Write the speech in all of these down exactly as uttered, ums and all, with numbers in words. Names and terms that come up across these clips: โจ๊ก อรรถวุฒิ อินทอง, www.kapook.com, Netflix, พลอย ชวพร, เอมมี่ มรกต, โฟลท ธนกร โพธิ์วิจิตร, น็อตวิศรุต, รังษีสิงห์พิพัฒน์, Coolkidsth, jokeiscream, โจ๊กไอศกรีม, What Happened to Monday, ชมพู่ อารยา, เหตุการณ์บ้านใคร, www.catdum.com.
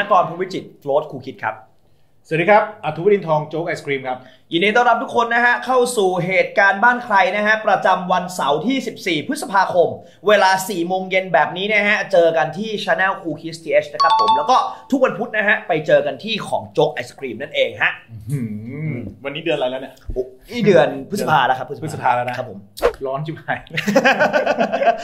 นกร โพธิ์วิจิตร โฟลท ครูคิดครับสวัสดีครับอธุวรินทร์ทองโจ๊กไอศครีมครับยินดีต้อนรับทุกคนนะฮะเข้าสู่เหตุการณ์บ้านใครนะฮะประจำวันเสาร์ที่สิบสี่พฤษภาคมเวลาสี่โมงเย็นแบบนี้นะฮะเจอกันที่ Channel ครูคิด ที เอช นะครับผมแล้วก็ทุกวันพุธนะฮะไปเจอกันที่ของโจ๊กไอศครีมนั่นเองฮะวันนี้เดือนอะไรแล้วเนี่ยนี่เดือนพฤษภาแล้วครับพฤษภาแล้วนะครับผมร้อนจิ๋วหาย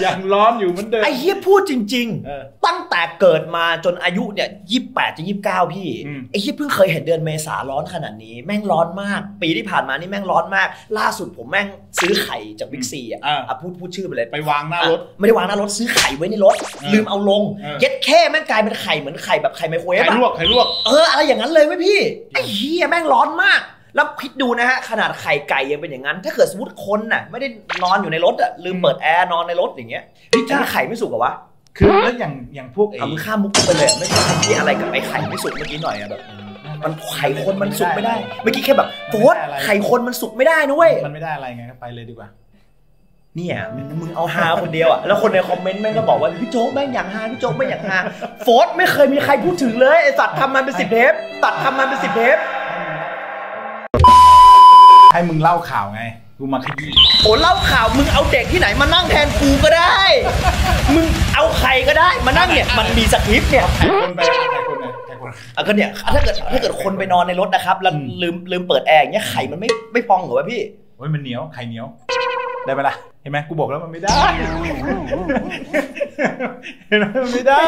ยังร้อนอยู่เหมือนเดิมไอ้เหี้ยพูดจริงๆตั้งแต่เกิดมาจนอายุเนี่ยยี่สิบแปดจะยี่สิบเก้าพี่ไอ้เหี้ยเพิ่งเคยเห็นเดือนเมษาร้อนขนาดนี้แม่งร้อนมากปีที่ผ่านมานี่แม่งร้อนมากล่าสุดผมแม่งซื้อไข่จากบิ๊กซีอ่ะพูดพูดชื่อไปเลยไปวางหน้ารถไม่ได้วางหน้ารถซื้อไข่ไว้ในรถลืมเอาลงเย็ดแค่แม่งกลายเป็นไข่เหมือนไข่แบบไข่ไมโครเวฟไข่ลวกไข่ลวกเอออะไรอย่างนั้นเลยไหมพี่ไอ้เหี้ยแม่งร้อนมากแล้วคิดดูนะฮะขนาดไข่ไก่ยังเป็นอย่างนั้นถ้าเกิดสมมติคนน่ะไม่ได้นอนอยู่ในรถอ่ะลืมเปิดแอร์นอนในรถอย่างเงี้ยพี่ถ้าไข่ไม่สุกเหรอวะคือแล้วอย่างอย่างพวกไอ้ข้ามมุกไปเลยไม่ใช่ที่อะไรกับไอ้ไข่ไม่สุกเมื่อกี้หน่อยอะแบบมันไข่คนมันสุกไม่ได้เมื่อกี้แค่แบบโฟดไข่คนมันสุกไม่ได้นะเว้ยมันไม่ได้อะไรไงก็ไปเลยดีกว่าเนี่ยมึงเอาฮาคนเดียวอ่ะแล้วคนในคอมเมนต์แม่งก็บอกว่าพี่โจ๊กแม่งอย่างฮาพี่โจ๊กไม่อย่างฮาโฟดไม่เคยมีใครพูดถึงเลยไอ้ตัดทำมันเป็นสิบเทปตัดทำมันเป็นสิบเทปให้มึงเล่าข่าวไงกูมาขยี้โอ้เล่าข่าวมึงเอาเด็กที่ไหนมานั่งแทนกูก็ได้มึงเอาใครก็ได้มานั่งเนี่ยมันมีสคริปต์เนี่ยใครคนไปใครคนไปใครคนอ่ะก็เนี่ยถ้าเกิดถ้าเกิดคนไปนอนในรถนะครับแล้วลืมลืมเปิดแอร์อย่างเงี้ยไข่มันไม่ไม่พองเหรอวะพี่โอ้ยมันเหนียวไข่เหนียวได้ไหมล่ะเห็นไหมกูบอกแล้วมันไม่ได้เห็นไหมมันไม่ได้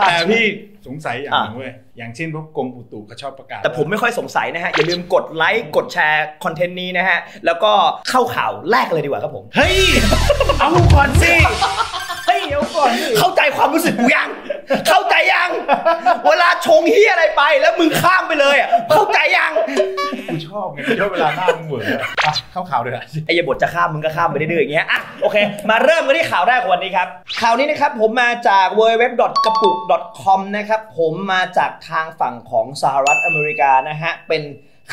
แต่พี่สงสัยอย่างหนึ่งเว้ยอย่างเช่นพวกกรมอุตุเขาชอบประกาศแต่ผมไม่ค่อยสงสัยนะฮะอย่าลืมกดไลค์กดแชร์คอนเทนต์นี้นะฮะแล้วก็เข้าข่าวแรกเลยดีกว่าครับผมเฮ้ยเอาก่อนสิเฮ้ยเอาก่อนเข้าใจความรู้สึกกูยังเข้าใจยังเวลาชงเฮียอะไรไปแล้วมึงข้ามไปเลยอ่ะเข้าใจยังกูชอบไงชอบเวลาหน้ามึงเหมือนอ่ะเข้าข่าวเลยไอ้ยาบทจะข้ามมึงก็ข้ามไปเรื่อยๆอย่างเงี้ยอ่ะโอเคมาเริ่มกันที่ข่าวแรกวันนี้ครับข่าวนี้นะครับผมมาจาก ดับเบิลยู ดับเบิลยู ดับเบิลยู ดอท กะปุก ดอท คอม นะครับผมมาจากทางฝั่งของสหรัฐอเมริกานะฮะเป็น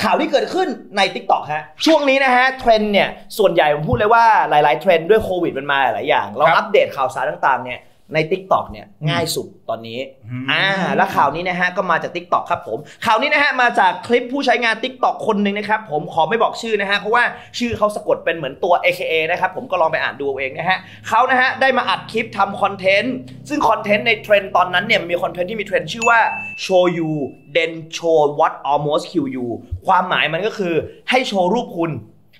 ข่าวที่เกิดขึ้นใน ติ๊กต็อก ฮะช่วงนี้นะฮะเทรนเนี่ยส่วนใหญ่ผมพูดเลยว่าหลายๆเทรนด้วยโควิดมันมาหลายอย่างเราอัปเดตข่าวสารต่างๆเนี่ยใน ติ๊กต็อก เนี่ยง่ายสุดตอนนี้อ่าและข่าวนี้นะฮะก็มาจาก ติ๊กต็อก ครับผมข่าวนี้นะฮะมาจากคลิปผู้ใช้งาน ติ๊กต็อก คนหนึ่งนะครับผมขอไม่บอกชื่อนะฮะเพราะว่าชื่อเขาสะกดเป็นเหมือนตัว เอ เค เอ นะครับผมก็ลองไปอ่านดูเองนะฮะเขานะฮะได้มาอัดคลิปทำคอนเทนต์ซึ่งคอนเทนต์ในเทรนตอนนั้นเนี่ยมีคอนเทนต์ที่มีเทรนชื่อว่า show you then show what almost kill you ความหมายมันก็คือให้โชว์รูปคุณ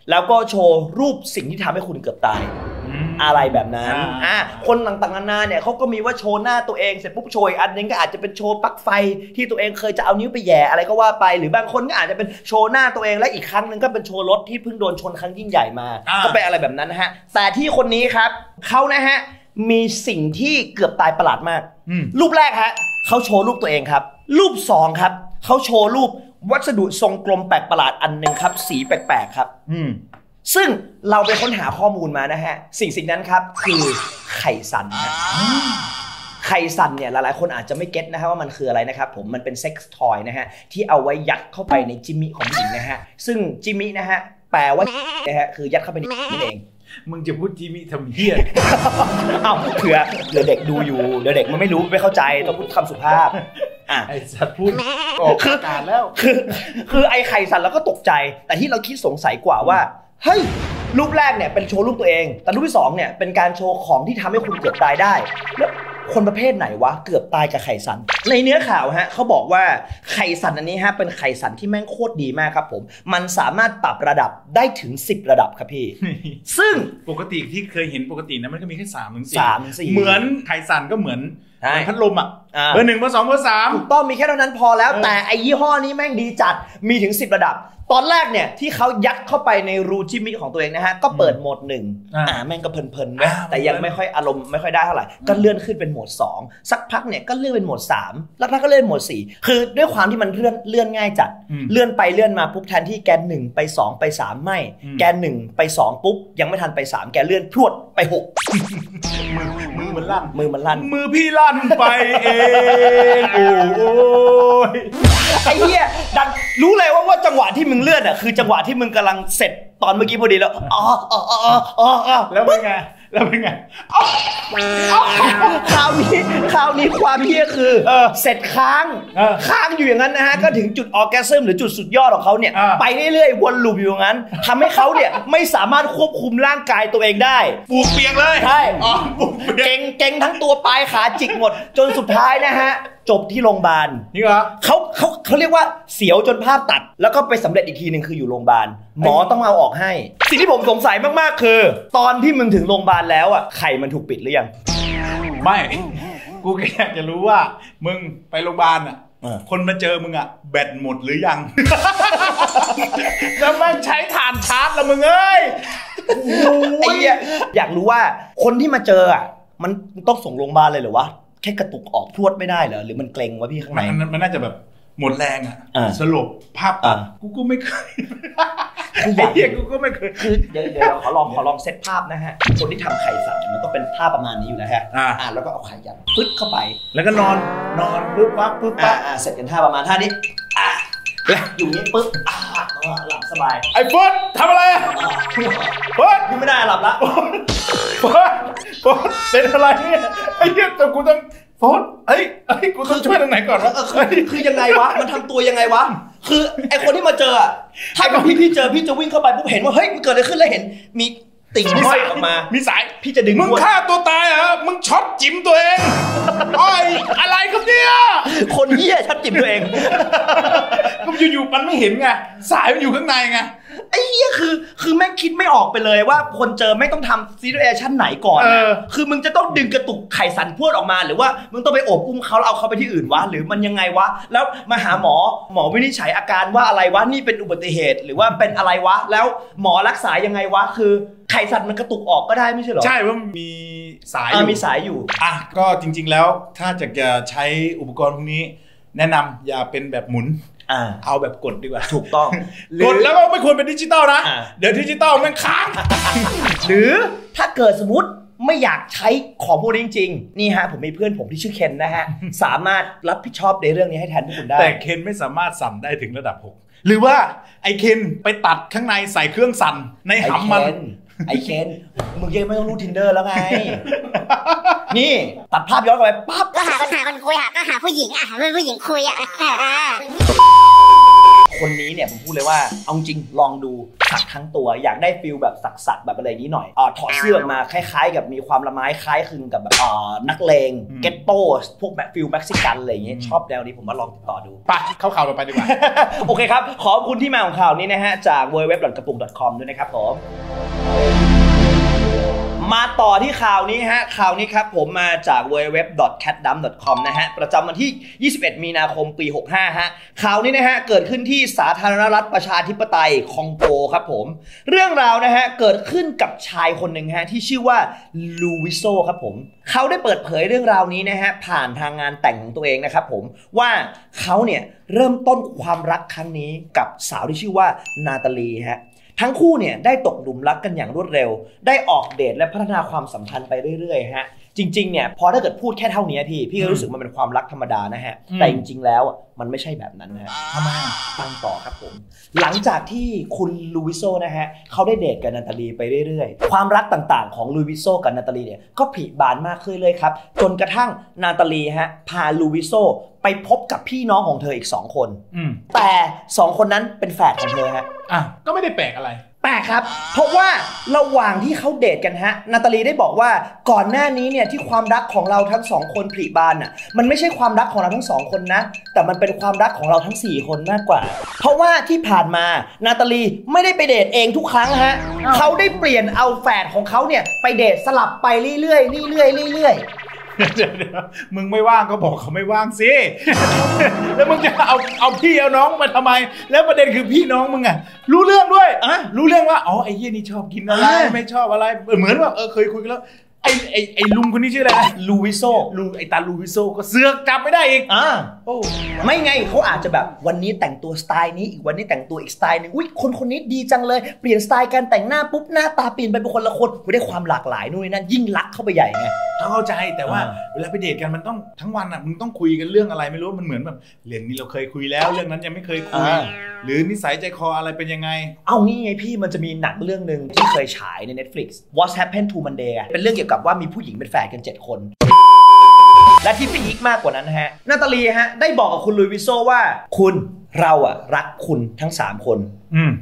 แล้วก็โชว์รูปสิ่งที่ทำให้คุณเกือบตายอะไรแบบนั้นอ่าคนต่างๆนานาเนี่ยเขาก็มีว่าโชว์หน้าตัวเองเสร็จปุ๊บโชว์อันนึงก็อาจจะเป็นโชว์ปลั๊กไฟที่ตัวเองเคยจะเอานิ้วไปแย่อะไรก็ว่าไปหรือบางคนก็อาจจะเป็นโชว์หน้าตัวเองและอีกครั้งนึงก็เป็นโชว์รถที่เพิ่งโดนชนครั้งยิ่งใหญ่มาก็เป็นอะไรแบบนั้นนะฮะแต่ที่คนนี้ครับเขานะฮะมีสิ่งที่เกือบตายประหลาดมากรูปแรกฮะเขาโชว์รูปตัวเองครับรูปสองครับเขาโชว์รูปวัสดุทรงกลมแปลกประหลาดอันนึงครับสีแปลกๆครับอืมซึ่งเราไปค้นหาข้อมูลมานะฮะสิ่งสิ่งนั้นครับคือไข่สันนะไข่สันเนี่ยหลายๆคนอาจจะไม่เก็ตนะฮะว่ามันคืออะไรนะครับผมมันเป็นเซ็กซ์ทอยนะฮะที่เอาไว้ยัดเข้าไปในจิมมี่ของผู้หญิงนะฮะซึ่งจิมมี่นะฮะแปลว่านะฮะคือยัดเข้าไปในนั่นเองมึงจะพูดจิมมี่ทำเหี้ยอ้าวเผื่อเดี๋ยวเด็กดูอยู่เดี๋ยวเด็กมันไม่รู้ไม่เข้าใจต้องพูดคำสุภาพอ่ะไอ้สัตว์พูดออกอากาศแล้วคือคือไอ้ไข่สันเราก็ตกใจแต่ที่เราคิดสงสัยกว่าว่าเฮ้ยรูปแรกเนี่ยเป็นโชว์รูปตัวเองแต่รูปที่สองเนี่ยเป็นการโชว์ของที่ทำให้คุณเกือบตายได้แล้วคนประเภทไหนวะเกือบตายกับไข่สันในเนื้อข่าวฮะเขาบอกว่าไข่สันอันนี้ฮะเป็นไข่สันที่แม่งโคตรดีมากครับผมมันสามารถปรับระดับได้ถึงสิบระดับครับพี่ ซึ่งปกติที่เคยเห็นปกตินะมันก็มีแค่สามถึงสี่สามถึงสี่เหมือนไข่สันก็เหมือนพัดลมอ่ะเบอร์หนึ่งเบอร์สองเบอร์สามถูกต้องมีแค่เท่านั้นพอแล้วแต่ไอ้ยี่ห้อนี้แม่งดีจัดมีถึงสิบระดับตอนแรกเนี่ยที่เขายัดเข้าไปในรูจิมิของตัวเองนะฮะก็เปิดโหมดหนึ่งอ่าแม่งก็เพลินๆนะแต่ยังไม่ค่อยอารมณ์ไม่ค่อยได้เท่าไหร่ก็เลื่อนขึ้นเป็นโหมดสองสักพักเนี่ยก็เลื่อนเป็นโหมดสามแล้วพักก็เลื่อนโหมดสี่คือด้วยความที่มันเลื่อนเลื่อนง่ายจัดเลื่อนไปเลื่อนมาปุ๊บแทนที่แกหนึ่งไปสองไปสามไม่แกหนึ่งไปสองปุ๊บยังไม่ทันไปสามแกเลื่อนพรวดไปหกมือมันลั่นมือมันลั่นมือพี่ลั่นไปเองโอ้ยไอ้เหี้ยดันรู้เลยว่าว่าจังหวะที่มึงเลื่อนอ่ะคือจังหวะที่มึงกำลังเสร็จตอนเมื่อกี้พอดีแล้วอ๋ออ๋ออ๋ออ๋อแล้วเป็นไง แล้วเป็นไงคราวนี้คราวนี้ความเหี้ยคือเสร็จค้างค้างอยู่อย่างนั้นนะฮะก็ถึงจุดออร์แกซึมหรือจุดสุดยอดของเขาเนี่ยไปเรื่อยๆวนลูปอยู่อย่างนั้นทำให้เขาเนี่ยไม่สามารถควบคุมร่างกายตัวเองได้ปูเปียกเลยใช่เก่งเก่งทั้งตัวปลายขาจิกหมดจนสุดท้ายนะฮะจบที่โรงพยาบาลนี่เหรอเขาเขาเขาเรียกว่าเสียวจนภาพตัดแล้วก็ไปสำเร็จอีกทีหนึ่งคืออยู่โรงพยาบาลหมอต้องเอาออกให้สิ่งที่ผมสงสัยมากๆคือตอนที่มึงถึงโรงพยาบาลแล้วอ่ะไข่มันถูกปิดหรือยังไม่กูแค่จะรู้ว่ามึงไปโรงพยาบาลอ่ะคนมาเจอมึงอ่ะแบตหมดหรือยังแล้วมันใช้ถ่านชาร์จแล้วมึงเอ้ยไอ้เหี้ยอยากรู้ว่าคนที่มาเจออ่ะมันต้องส่งโรงพยาบาลเลยหรือวะแค่กระตุกออกพรวดไม่ได้เหรอหรือมันเกรงวะพี่ข้างในมันน่าจะแบบหมดแรงอ่ะสลบภาพตัดกูก็ไม่เคยไอ้เหี้ยกูก็ไม่เคยคือเดี๋ยวเดี๋ยวขอลองขอลองเซตภาพนะฮะคนที่ทำไข่สับมันต้องเป็นภาพประมาณนี้อยู่แล้วฮะอ่าแล้วก็เอาไข่ยัดปึ๊ดเข้าไปแล้วก็นอนนอนปึ๊บปั๊บปึ๊บปั๊บอ่าเสร็จกันท่าประมาณท่านี้อ่าอยู่นี้ปึ๊บอ่าหลับสบายไอ้เฟิร์สทำอะไรอ่ะเฟิร์สกูไม่ได้หลับละเฟิร์สเฟิร์สเป็นอะไรเนี่ยไอ้เหี้ยแต่กูต้องโฟลทเอ้ยเอ้ยกูต้องช่วยตรงไหนก่อนวะคือยังไงวะมันทำตัวยังไงวะคือไอคนที่มาเจอถ้าพี่พี่เจอพี่จะวิ่งเข้าไปปุ๊บเห็นว่าเฮ้ยมันเกิดอะไรขึ้นแล้วเห็นมีติ่งห้อยออกมามีสายพี่จะดึงมึงฆ่าตัวตายเหรอมึงช็อตจิ๋มตัวเองอ้อยอะไรครับเนี่ยคนเหี้ยช็อตจิ๋มตัวเองก็อยู่ๆมันไม่เห็นไงสายมันอยู่ข้างในไงไอ้เหี้ยคือคือแม่งคิดไม่ออกไปเลยว่าคนเจอไม่ต้องทำซีเรียลชั่นไหนก่อนคือมึงจะต้องดึงกระตุกไข่สันพวดออกมาหรือว่ามึงต้องไปอบอุ้มเขาแล้วเอาเขาไปที่อื่นวะหรือมันยังไงวะแล้วมาหาหมอหมอวินิจฉัยอาการว่าอะไรวะนี่เป็นอุบัติเหตุหรือว่าเป็นอะไรวะแล้วหมอรักษายังไงวะคือไข่สันมันกระตุกออกก็ได้ไม่ใช่หรอใช่ว่ามีสายมีสายอยู่อ่ะก็จริงๆแล้วถ้าจะจะใช้อุปกรณ์พวกนี้แนะนำอย่าเป็นแบบหมุนเอาแบบกดดีกว่าถูกต้องกดแล้วก็ไม่ควรเป็นดิจิตอลนะเดี๋ยวดิจิตอลมันค้างหรือถ้าเกิดสมมติไม่อยากใช้ของพวกนี้จริงๆนี่ฮะผมมีเพื่อนผมที่ชื่อเคนนะฮะสามารถรับผิดชอบในเรื่องนี้ให้แทนพวกคุณได้แต่เคนไม่สามารถสั่นได้ถึงระดับหกหรือว่าไอเคนไปตัดข้างในใส่เครื่องสั่นในหำมันไอเคนมึงยังไม่ต้องรู้ทินเดอร์แล้วไงนี่ตัดภาพย้อนกลับไปปั๊บก็หาคนหาคนคุยหาก็หาผู้หญิงอ่ะหาผู้หญิงคุยอ่ะคนนี้เนี่ยผมพูดเลยว่าเอาจริงลองดูสักทั้งตัวอยากได้ฟิลแบบสักๆแบบอะไรนี้หน่อยอ่าถอดเสื้อมาคล้ายๆกับมีความละไม้คล้ายคลึงกับแบบอ่านักเลงเกตโต้พวกแบบฟิลเม็กซิกันอะไรอย่างเงี้ยชอบแนวนี้ผมว่าลองติดต่อดูไปเข้าข่าวต่อไปดีกว่าโอเคครับขอบคุณที่มาของข่าวนี้นะฮะจาก ดับเบิลยู ดับเบิลยู ดับเบิลยู ดอท kapook ดอท คอม ด้วยนะครับผมมาต่อที่ข่าวนี้ฮะข่าวนี้ครับผมมาจาก ดับเบิลยู ดับเบิลยู ดับเบิลยู ดอท แคทดัม ดอท คอม นะฮะประจำวันที่ยี่สิบเอ็ดมีนาคมปีหกห้าฮะข่าวนี้นะฮะเกิดขึ้นที่สาธารณรัฐประชาธิปไตยคองโกครับผมเรื่องราวนะฮะเกิดขึ้นกับชายคนหนึ่งฮะที่ชื่อว่าลูวิโซครับผมเขาได้เปิดเผยเรื่องราวนี้นะฮะผ่านทางงานแต่งของตัวเองนะครับผมว่าเขาเนี่ยเริ่มต้นความรักครั้งนี้กับสาวที่ชื่อว่านาตาลีฮะทั้งคู่เนี่ยได้ตกหลุมรักกันอย่างรวดเร็วได้ออกเดทและพัฒนาความสัมพันธ์ไปเรื่อยๆฮะจริงๆเนี่ยพอถ้าเกิดพูดแค่เท่านี้พี่พี่ก็รู้สึกมันเป็นความรักธรรมดานะฮะแต่จริงๆแล้วมันไม่ใช่แบบนั้นนะฮะทำไมฟังต่อครับผมหลังจากที่คุณลูวิโซนะฮะเขาได้เดทกับนาตาลีไปเรื่อยๆความรักต่างๆของลูวิโซกับนาตาลีเนี่ยก็ผลิบานมากขึ้นเลยครับจนกระทั่งนาตาลีฮะพาลูวิโซไปพบกับพี่น้องของเธออีกสองคนแต่สองคนนั้นเป็นแฝดของเธอฮะอ่ะก็ไม่ได้แปลกอะไรแปลกครับเพราะว่าระหว่างที่เขาเดทกันฮะนาตาลีได้บอกว่าก่อนหน้านี้เนี่ยที่ความรักของเราทั้งสองคนผลิบานอ่ะมันไม่ใช่ความรักของเราทั้งสองคนนะแต่มันเป็นความรักของเราทั้งสี่คนมากกว่าเพราะว่าที่ผ่านมานาตาลีไม่ได้ไปเดทเองทุกครั้งฮะเขาได้เปลี่ยนเอาแฝดของเขาเนี่ยไปเดทสลับไปเรื่อยๆเรื่อยๆเรื่อยๆมึงไม่ว่างก็บอกเขาไม่ว่างสิแล้วมึงจะเอาเอาพี่เอาน้องมาทำไมแล้วประเด็นคือพี่น้องมึงอะรู้เรื่องด้วยอะรู้เรื่องว่าอ๋อไอ้เหี้ยนี่ชอบกินอะไรไม่ชอบอะไรเหมือนว่าเออเคยคุยกันแล้ว ไอ้ไอ้ไอ้ลุงคนนี้ชื่ออะไรนะลูวิโซลูไอ้ตาลูวิโซก็เสือกจับไม่ได้อีกอ่าโอ้ไม่ไงเขาอาจจะแบบวันนี้แต่งตัวสไตล์นี้อีกวันนี้แต่งตัวอีกสไตล์นึงอุ้ยคนคนนี้ดีจังเลยเปลี่ยนสไตล์การแต่งหน้าปุ๊บหน้าตาเปลี่ยนไปเป็นคนละคนกูได้ความหลากหลายนู่นนี่นั่นยิ่งรักเข้าไปใหญ่ไงเข้าใจแต่ว่าเวลาไปเดทกันมันต้องทั้งวันอ่ะมึงต้องคุยกันเรื่องอะไรไม่รู้มันเหมือนแบบเรื่องนี้เราเคยคุยแล้วเรื่องนั้นยังไม่เคยคุยหรือนิสัยใจคออะไรเป็นยังไงเอางี้ไงพี่มันจะมีหนังเรื่องนึงที่เคยฉายใน Netflix What Happened to Monday เป็นเรื่องเกี่ยวกับว่ามีผู้หญิงเป็นแฟนกันเจ็ดคนและที่พีคมากกว่านั้นฮะนาตาลีฮะได้บอกกับคุณลุยวิโซว่าคุณเราอ่ะรักคุณทั้งสามคน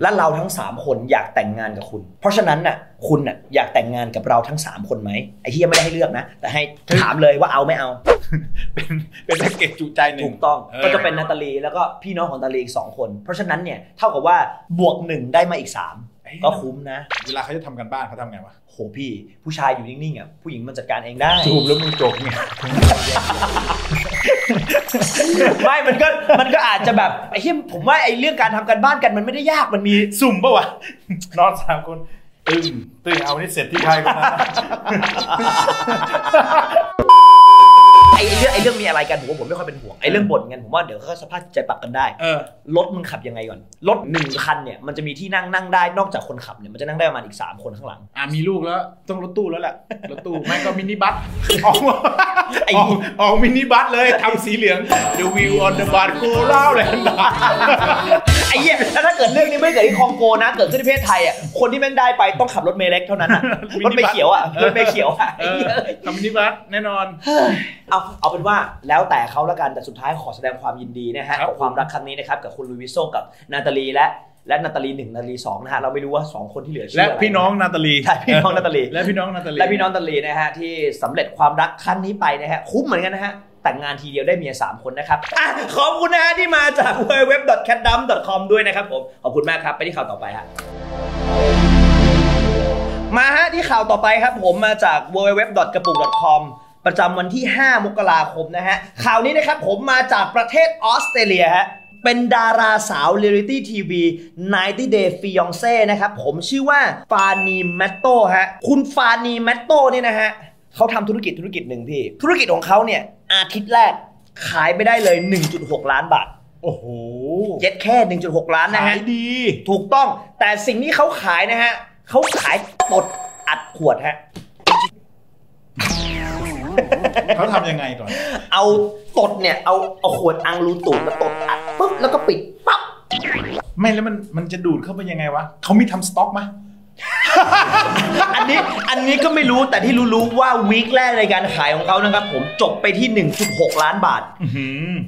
และเราทั้งสามคนอยากแต่งงานกับคุณเพราะฉะนั้นน่ะคุณน่ะอยากแต่งงานกับเราทั้งสามคนไหมไอ้เฮียไม่ได้ให้เลือกนะแต่ให้ถามเลยว่าเอาไม่เอาเป็นเป็นแพ็กเกจจุใจหนึ่งถูกต้องก็จะเป็นนาตาลีแล้วก็พี่น้องของนาตาลีอีกสองคนเพราะฉะนั้นเนี่ยเท่ากับว่าบวกหนึ่งได้มาอีกสามก็คุ้มนะเวลาเขาจะทำกันบ้านเขาทำไงวะโหพี่ผู้ชายอยู่นิ่งๆอ่ะผู้หญิงมันจัดการเองได้จูบแล้วมึงจบไงไม่มันก็มันก็อาจจะแบบไอ้เหี้ยผมว่าไอ้เรื่องการทำกันบ้านกันมันไม่ได้ยากมันมีสุ่มป่ะวะนอนสามคนตึ้งตึ้งเอานี่เสร็จที่ใครกันนะไอ้เรื่องไอ้เรื่องมีอะไรกันผมว่าผมไม่ค่อยเป็นห่วงไอ้เรื่องบ่นกันผมว่าเดี๋ยวเขาสภาพใจปรับกันได้รถมึงขับยังไงก่อนรถหนึ่งคันเนี่ยมันจะมีที่นั่งนั่งได้นอกจากคนขับเนี่ยมันจะนั่งได้ประมาณอีกสามคนข้างหลังอ่ะมีลูกแล้วต้องรถตู้แล้วแหละรถตู้ไม่ก็มินิบัสออกออกมินิบัสเลยทำสีเหลือง The View on the Bar โกเล่าเลยไอ้เหี้ยแล้วถ้าเกิดเรื่องนี้ไม่เกิดที่คองโกนะเกิดขึ้นที่ประเทศไทยอ่ะคนที่แม่งได้ไปต้องขับรถเมล์เล็กเท่านั้นอ่ะรถเมล์เขียวอ่ะรถเมล์เขียวอ่ะทำมินิบัสแน่นอนเอาเอาเป็นว่าแล้วแต่เขาละกันแต่สุดท้ายขอแสดงความยินดีนะฮะกับความรักครั้งนี้นะครับกับคุณลุยวิโซกับนาตาลีและและนาตาลีหนึ่งนาตาลีสองนะฮะเราไม่รู้ว่าสองคนที่เหลือชื่ออะไรและพี่น้องนาตาลีใช่พี่น้องนาตาลีและพี่น้องนาตาลีและพี่น้องนาตาลีนะฮะที่สำเร็จความรักครั้งนี้ไปนะฮะคุ้มเหมือนกันนะฮะแต่งงานทีเดียวได้เมียสามคนนะครับอ่ะขอบคุณนะฮะที่มาจาก ดับเบิลยู ดับเบิลยู ดับเบิลยู ดอท แคทดัม ดอท คอม ด้วยนะครับผมขอบคุณมากครับไปที่ข่าวต่อไปฮะมาฮะที่ข่าวต่อไปครับผมมาจาก ดับเบิลยู ดับเบิลยู ดับเบิลยู ดอท กระปุก ดอท คอมประจำวันที่ห้ามกราคมนะฮะข่าวนี้นะครับผมมาจากประเทศออสเตรเลียฮะเป็นดาราสาวเรียลิตี้ทีวีไนน์ตี้ เดย์ ฟิแอนเซ่ นะครับผมชื่อว่าฟานีแมตโต้ฮะคุณฟานีแมตโต้เนี่ยนะฮะเขาทำธุรกิจธุรกิจหนึ่งพี่ธุรกิจของเขาเนี่ยอาทิตย์แรกขายไปได้เลย หนึ่งจุดหกล้านบาทโอ้โหเย็ดแค่ หนึ่งจุดหกล้านนะฮะขายดีถูกต้องแต่สิ่งนี้เขาขายนะฮะเขาขายตดอัดขวดฮะเขาทำยังไงก่อนเอาตดเนี่ยเอาเอาขวดอังรูตูดมาตดอัดปุ๊บแล้วก็ปิดปั๊บไม่แล้วมันมันจะดูดเข้าไปยังไงวะเขามีทำสต็อกไหมอันนี้อันนี้ก็ไม่รู้แต่ที่รู้ๆว่าวีคแรกในการขายของเขานะครับผมจบไปที่ หนึ่งจุดหกล้านบาท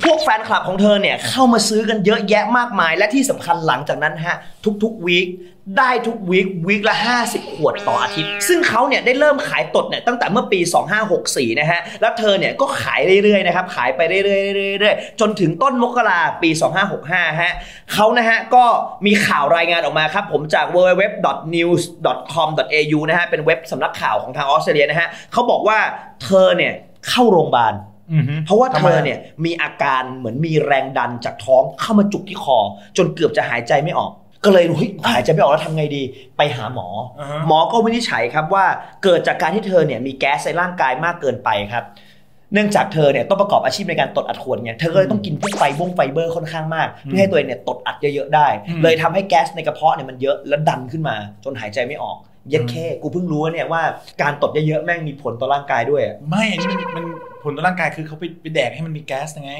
พวกแฟนคลับของเธอเนี่ยเข้ามาซื้อกันเยอะแยะมากมายและที่สำคัญหลังจากนั้นฮะทุกๆวีคได้ทุกวีควีคละห้าสิบขวดต่ออาทิตย์ซึ่งเขาเนี่ยได้เริ่มขายตดเนี่ยตั้งแต่เมื่อปีสองพันห้าร้อยหกสิบสี่นะฮะแล้วเธอเนี่ยก็ขายเรื่อยๆนะครับขายไปเรื่อยๆจนถึงต้นมกราปีสองพันห้าร้อยหกสิบห้าฮะเขานะฮะก็มีข่าวรายงานออกมาครับผมจาก ดับเบิลยู ดับเบิลยู ดับเบิลยู ดอท นิวส์ ดอท คอม ดอท เอ ยู นะฮะเป็นเว็บสำนักข่าวของทางออสเตรเลียนะฮะเขาบอกว่าเธอเนี่ยเข้าโรงพยาบาลเพราะว่าเธอเนี่ยมีอาการเหมือนมีแรงดันจากท้องเข้ามาจุกที่คอจนเกือบจะหายใจไม่ออกก็เลยเฮ้ยหายใจไม่ออกแล้วทำไงดีไปหาหมอหมอก็วินิจฉัยครับว่าเกิดจากการที่เธอเนี่ยมีแก๊สในร่างกายมากเกินไปครับเนื่องจากเธอเนี่ยต้องประกอบอาชีพในการตดอัดขวดเนี่ยเธอก็เลยต้องกินพวกไฟบ้งไฟเบอร์ค่อนข้างมากเพื่อให้ตัวเองเนี่ยตดอัดเยอะๆได้เลยทำให้แก๊สในกระเพาะเนี่ยมันเยอะและดันขึ้นมาจนหายใจไม่ออกเย็ดแค่กูเพิ่งรู้เนี่ยว่าการตดเยอะๆแม่งมีผลต่อร่างกายด้วยไม่นี่มันผลต่อร่างกายคือเขาไปไปแดกให้มันมีแก๊สไง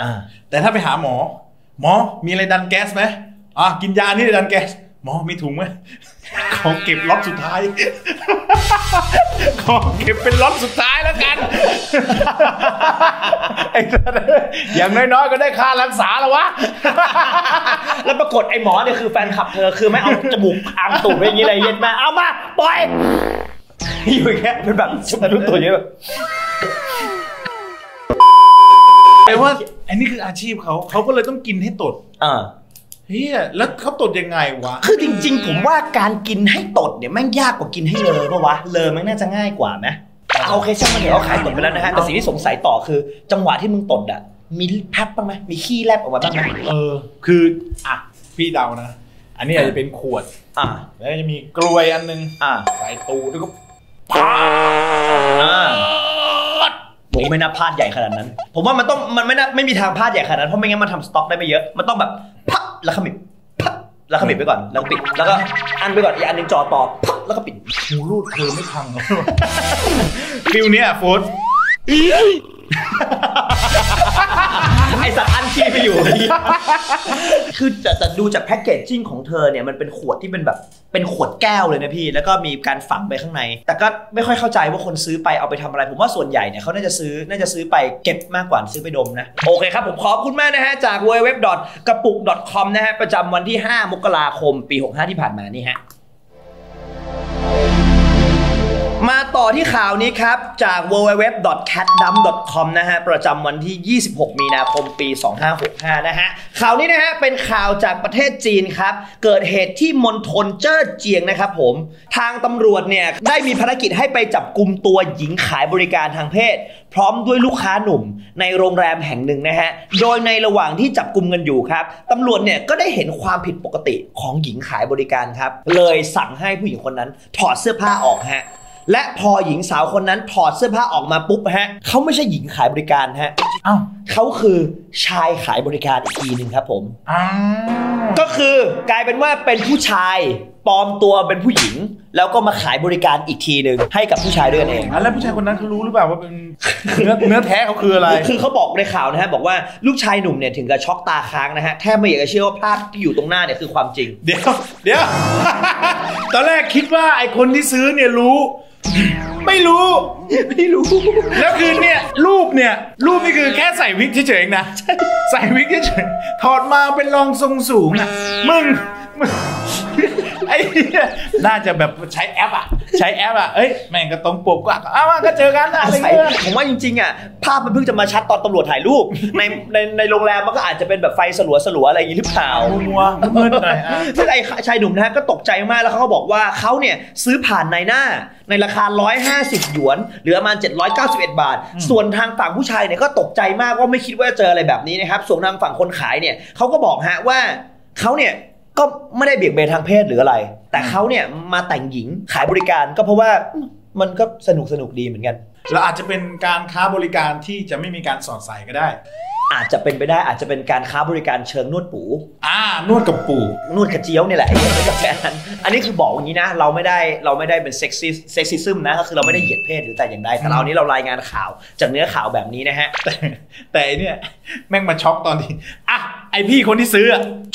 อ่าแต่ถ้าไปหาหมอหมอมีอะไรดันแก๊สไหมอ่ะกินยานี่ดันแก๊สหมอมีถุงไหมของเก็บล็อตสุดท้ายของเก็บเป็นล็อตสุดท้ายแล้วกันอย่างน้อยๆก็ได้ค่ารักษาแล้ววะแล้วปรากฏไอ้หมอเนี่ยคือแฟนคลับเธอคือไม่เอาจมูกอังตูดอย่างนี้เลยเย็นมาเอามาปล่อยอยู่แค่เป็นแบบสะดุ้งตัวเยอะแบบแปลว่าไอ้นี่คืออาชีพเขาเขาก็เลยต้องกินให้ตดอ่าเฮียแล้วเขาตดยังไงวะคือจริงๆผมว่าการกินให้ตดเนี่ยแม่งยากกว่ากินให้เลอปะวะเลอมันน่าจะง่ายกว่าไหมเอาโอเคช่างมันเถอะเขาขายตดไปแล้วนะฮะแต่สิ่งที่สงสัยต่อคือจังหวะที่มึงตดอ่ะมีพับบ้างไหมมีขี้แลบออกมาบ้างไหมเออคืออ่ะพี่เดานะอันนี้อาจจะเป็นขวดอ่ะแล้วจะมีกลวยอันนึงอ่ะใส่ตูแล้วก็ ผมไม่น่าพลาดใหญ่ขนาดนั้นผมว่ามันต้องมันไม่น่าไม่มีทางพลาดใหญ่ขนาดนั้นเพราะไม่งั้นมันทำสต็อกได้ไม่เยอะมันต้องแบบพับแล้วขมิบพับแล้วขมิบไปก่อนแล้วปิดแล้วก็อันไปก่อนอีกอันนึงจ่อต่อพับแล้วก็ปิดหูรูดคือไม่พังฟิวเนี้ยโฟลทไอสัตว์อันชีไปอยู่คือจะจะดูจากแพ็กเกจจิ้งของเธอเนี่ยมันเป็นขวดที่เป็นแบบเป็นขวดแก้วเลยนะพี่แล้วก็มีการฝังไปข้างในแต่ก็ไม่ค่อยเข้าใจว่าคนซื้อไปเอาไปทำอะไรผมว่าส่วนใหญ่เนี่ยเขาน่าจะซื้อน่าจะซื้อไปเก็บมากกว่าซื้อไปดมนะโอเคครับผมขอบคุณมากนะฮะจาก ดับเบิลยู ดับเบิลยู ดับเบิลยู ดอท กะปุก ดอท คอม นะฮะประจำวันที่ห้ามกราคมปีหกห้าที่ผ่านมานี่ฮะมาต่อที่ข่าวนี้ครับจาก ดับเบิลยู ดับเบิลยู ดับเบิลยู ดอท แคทดัม ดอท คอม นะฮะประจำวันที่ยี่สิบหกมีนาคมปีสองห้าหกห้านะฮะข่าวนี้นะฮะเป็นข่าวจากประเทศจีนครับเกิดเหตุที่มณฑลเจ้อเจียงนะครับผมทางตำรวจเนี่ยได้มีภารกิจให้ไปจับกลุ่มตัวหญิงขายบริการทางเพศพร้อมด้วยลูกค้าหนุ่มในโรงแรมแห่งหนึ่งนะฮะโดยในระหว่างที่จับกลุ่มกันอยู่ครับตำรวจเนี่ยก็ได้เห็นความผิดปกติของหญิงขายบริการครับเลยสั่งให้ผู้หญิงคนนั้นถอดเสื้อผ้าออกฮะและพอหญิงสาวคนนั้นถอดเสื้อผ้าออกมาปุ๊บฮะเขาไม่ใช่หญิงขายบริการฮะอ้าวเขาคือชายขายบริการอีกทีหนึ่งครับผมอ้าวก็คือกลายเป็นว่าเป็นผู้ชายปลอมตัวเป็นผู้หญิงแล้วก็มาขายบริการอีกทีหนึ่งให้กับผู้ชายด้วยเองแล้วผู้ชายคนนั้นเขารู้หรือเปล่าว่าเป็นเนื้อเนื้อแท้เขาคืออะไรคือเขาบอกในข่าวนะฮะบอกว่าลูกชายหนุ่มเนี่ยถึงกับช็อกตาค้างนะฮะแทบไม่อยากจะเชื่อว่าภาพที่อยู่ตรงหน้าเนี่ยคือความจริงเดี๋ยวเดี๋ยวตอนแรกคิดว่าไอ้คนที่ซื้อเนี่ยรู้ไม่รู้ไม่รู้แล้วคือเนี่ยรูปเนี่ยรูปนี่คือแค่ใส่วิกเฉยๆนะใส่วิกเฉยๆถอดมาเป็นรองทรงสูงนะมึงไอ้น่าจะแบบใช้แอปอ่ะใช้แอปอ่ะเอ้ยแม่งก็ต้องปกกว่าอ้าวก็เจอกันอะไรเงี้ยผมว่าจริงๆอ่ะภาพมันเพิ่งจะมาชัดตอนตำรวจถ่ายรูปในในในโรงแรมมันก็อาจจะเป็นแบบไฟสลัวๆอะไรอย่างนี้หรือเปล่ามัวมืดหน่อยอ่ะซึ่งไอ้ชายหนุ่มนะฮะก็ตกใจมากแล้วเขาก็บอกว่าเขาเนี่ยซื้อผ่านในหน้าในราคาหนึ่งร้อยห้าสิบหยวนหรือประมาณเจ็ดร้อยเก้าสิบเอ็ดบาทส่วนทางฝั่งผู้ชายเนี่ยก็ตกใจมากว่าไม่คิดว่าเจออะไรแบบนี้นะครับส่วนทางฝั่งคนขายเนี่ยเขาก็บอกฮะว่าเขาเนี่ยก็ไม่ได้เบี่ยงเบนทางเพศหรืออะไรแต่เขาเนี่ยมาแต่งหญิงขายบริการก็เพราะว่ามันก็สนุกสนุกดีเหมือนกันเราอาจจะเป็นการค้าบริการที่จะไม่มีการสอดใส่ก็ได้อาจจะเป็นไปได้อาจจะเป็นการค้าบริการเชิงนวดปูอ่านวดกับปูนวดกระเจี๊ยวนี่แหละอันนี้คือบอกอย่างนี้นะเราไม่ได้เราไม่ได้เป็นเซ็กซี่เซ็กซิซึมนะก็คือเราไม่ได้เหยียดเพศหรือแต่อย่างใดแต่เรานี้เรารายงานข่าวจากเนื้อข่าวแบบนี้นะฮะแต่เนี่ยแม่งมาช็อกตอนที่อ่ะไอพี่คนที่ซื้อ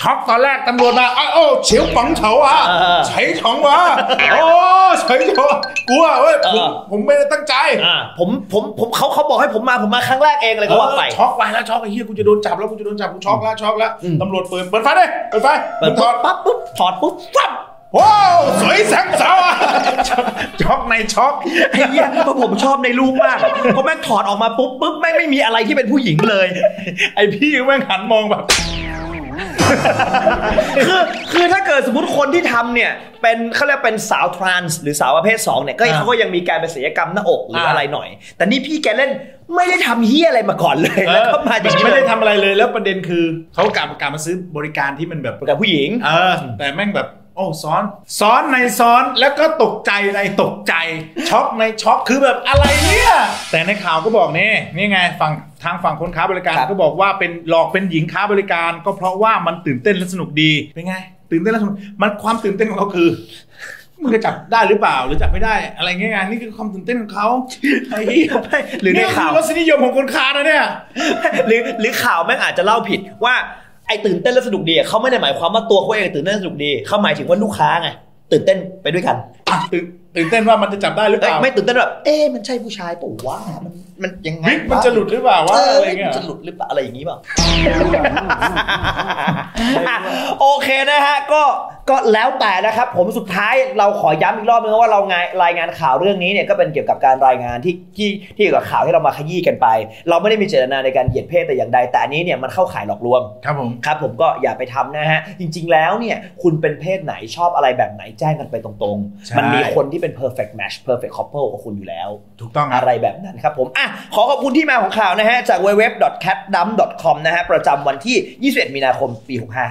ช็อกตอนแรกตำรวจมาอ้าวโอ้เฉียวปังเฉาอ่ะใช้ของวะโอ้ใช้ของกลัวเว้ยผมไม่ได้ตั้งใจผมผมผมเขาเขาบอกให้ผมมาผมมาครั้งแรกเองเลยก็ว่าไปช็อกไปแล้วช็อกไอ้เหี้ยกูจะโดนจับแล้วกูจะโดนจับกูช็อกแล้วช็อกแล้วตำรวจเปิดเปิดไฟเลยเปิดไฟถอดปั๊บปุ๊บถอดปุ๊บปั๊บว้าวสวยแสงสาวช็อกในช็อกไอ้เหี้ยเพราะผมชอบในรูปมากเพราะแม่งถอดออกมาปุ๊บปุ๊บแม่งไม่มีอะไรที่เป็นผู้หญิงเลยไอ้พี่แม่งหันมองแบบคือคือถ้าเกิดสมมติคนที่ทำเนี่ยเป็นเขาเรียกเป็นสาวทรานส์หรือสาวประเภทสองเนี่ยก็เขาก็ยังมีการเป็นศัลยกรรมหน้าอกหรืออะไรหน่อยแต่นี่พี่แกเล่นไม่ได้ทำเหี้ยอะไรมาก่อนเลยแล้วก็มาอย่างนี้ไม่ได้ทำอะไรเลยแล้วประเด็นคือเขากลับกลับมาซื้อบริการที่มันแบบกับผู้หญิงเออแต่แม่งแบบโอ้ซ้อนซ้อนในซ้อนแล้วก็ตกใจในตกใจช็อกในช็อกคือแบบอะไรเนี่ยแต่ในข่าวก็บอกนี่นี่ไงฝั่งทางฝั่งคนค้าบริการก็บอกว่าเป็นหลอกเป็นหญิงค้าบริการก็เพราะว่ามันตื่นเต้นและสนุกดีเป็นไงตื่นเต้นและสนุกมันความตื่นเต้นของเขาคือมึงจะจับได้หรือเปล่าหรือจับไม่ได้อะไรเงี้ยนี่คือความตื่นเต้นของเขาไอ้หรือในข่าวรสนิยมของคนค้านะเนี่ยหรือหรือข่าวแม่งอาจจะเล่าผิดว่าไอ้ตื่นเต้นและสนุกดีเขาไม่ได้หมายความว่าตัวเขาเองตื่นเต้นสนุกดีเขาหมายถึงว่าลูกค้าไงตื่นเต้นไปด้วยกันตื่นตื่นเต้นว่ามันจะจับได้หรือเปล่าไม่ตื่นเต้นแบบเอ๊ะมันใช่ผู้ชายเปล่าวะมันมันยังไงมันจะหลุดหรือเปล่าวะอะไรเงี้ยจะหลุดหรือเปล่าอะไรอย่างนี้เปล่าโอเคนะฮะก็ก็แล้วแต่นะครับผมสุดท้ายเราขอย้ำอีกรอบนึงว่าเรารายงานข่าวเรื่องนี้เนี่ยก็เป็นเกี่ยวกับการรายงานที่ที่ที่เกี่ยวกับข่าวที่เรามาขยี้กันไปเราไม่ได้มีเจตนาในการเหยียดเพศแต่อย่างใดแต่อันนี้เนี่ยมันเข้าข่ายหลอกลวงครับผมครับผมก็อย่าไปทำนะฮะจริงๆแล้วเนี่ยคุณเป็นเพศไหนชอบอะไรแบบไหนแจ้งกันไปตรงๆมันมีคนที่เป็น perfect match perfect couple ของคุณอยู่แล้วถูกต้องอะไรแบบนั้นครับผมอ่ะขอขอบคุณที่มาของข่าวนะฮะจาก ดับเบิลยู ดับเบิลยู ดับเบิลยู ดอท แคทดัม ดอท คอม นะฮะประจำวันที่ยี่สิบเอ็ดมีนาคมปีหกห้า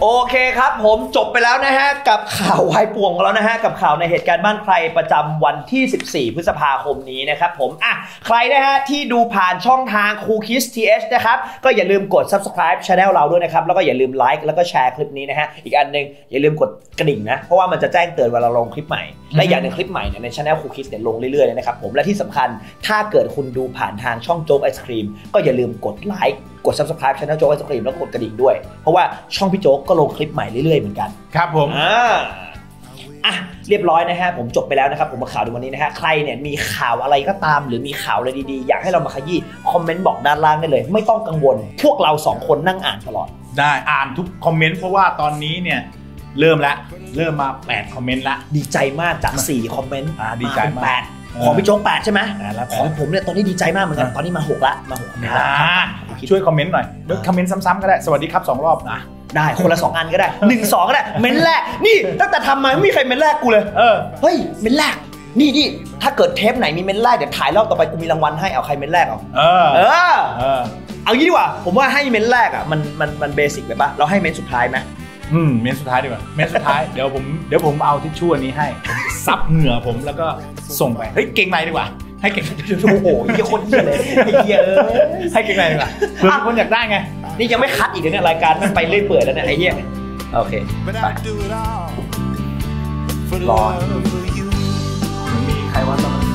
โอ เคครับผมจบไปแล้วนะฮะกับข่าววายป่วงแล้วนะฮะกับข่าวในเหตุการณ์บ้านใครประจำวันที่สิบสี่พฤษภาคมนี้นะครับผมอ่ะใครนะฮะที่ดูผ่านช่องทางคูคิส ที เอช นะครับก็อย่าลืมกด ซับสไครบ์ Channel เราด้วยนะครับแล้วก็อย่าลืมไลค์แล้วก็แชร์คลิปนี้นะฮะอีกอันนึงอย่าลืมกดกระดิ่งนะเพราะว่ามันจะแจ้งเตือนเวลาลงคลิปใหม่และอย่างในคลิปใหม่เนี่ยใน Channel คูคิสเนี่ยลงเรื่อยๆเลยนะครับผมและที่สำคัญถ้าเกิดคุณดูผ่านทางช่องโจ๊กไอศครีมก็อย่าลืมกดไลค์กด ซับสไครบ์ Channel โจ๊กไอศครีมแล้วก็กดกระดิ่งด้วยเพราะว่าช่องพี่โจ๊กก็ลงคลิปใหม่เรื่อยๆเหมือนกันครับผมอ่าอ่ะเรียบร้อยนะฮะผมจบไปแล้วนะครับผมมาข่าวในวันนี้นะฮะใครเนี่ยมีข่าวอะไรก็ตามหรือมีข่าวอะไรดีๆอยากให้เรามาขยี้คอมเมนต์บอกด้านล่างได้เลยไม่ต้องกังวลพวกเราสองคนนั่งอ่านตลอดได้อ่านทุกคอมเมนต์เพราะว่าตอนนี้เนี่ยเริ่มละเริ่มมาแปดคอมเมนต์ละดีใจมากจากสี่คอมเมนต์อ่าดีใจมากของพี่โจ๊กแปดใช่ไหมของผมเนี่ยตอนนี้ดีใจมากเหมือนกันตอนนี้มาหกละมาหกละช่วยคอมเมนต์หน่อยเดี๋ยวคอมเมนต์ซ้ำๆก็ได้สวัสดีครับสองรอบนะได้คนละสองอันก็ได้หนึ่ง สองก็ได้เม้นแรกนี่ตั้งแต่ทำมาไม่มีใครเม้นแรกกูเลยเออเฮ้ยเม้นแรกนี่นี่ถ้าเกิดเทปไหนมีเม้นแรกเดี๋ยวถ่ายรอบต่อไปกูมีรางวัลให้เอาใครเม้นแรกเอาเออเออเอางี้ดีกว่าผมว่าให้เม้นแรกอ่ะมันมันมันเบสิกไปปะเราให้เม้นสุดท้ายไหมอืมเม้นสุดท้ายดีกว่าเม้นสุดท้ายเดี๋ยวผมเดี๋ยวผมเอาทิชชู่นี้ให้ซับเหงื่อผมแล้วก็ส่งไปเฮ้ยเก่งในดีกว่าให้เก่งในโอ้โหยี่คนเยอะเลยเยอะให้เก่งในดีกว่าถ้าคนอยากได้ไงนี่ยังไม่คัดอีกเนี่ยรายการมันไปเรื่อยเปื่อยแล้วเนี่ยไอ้เหี้ยโอเคไปรอมีใครว่า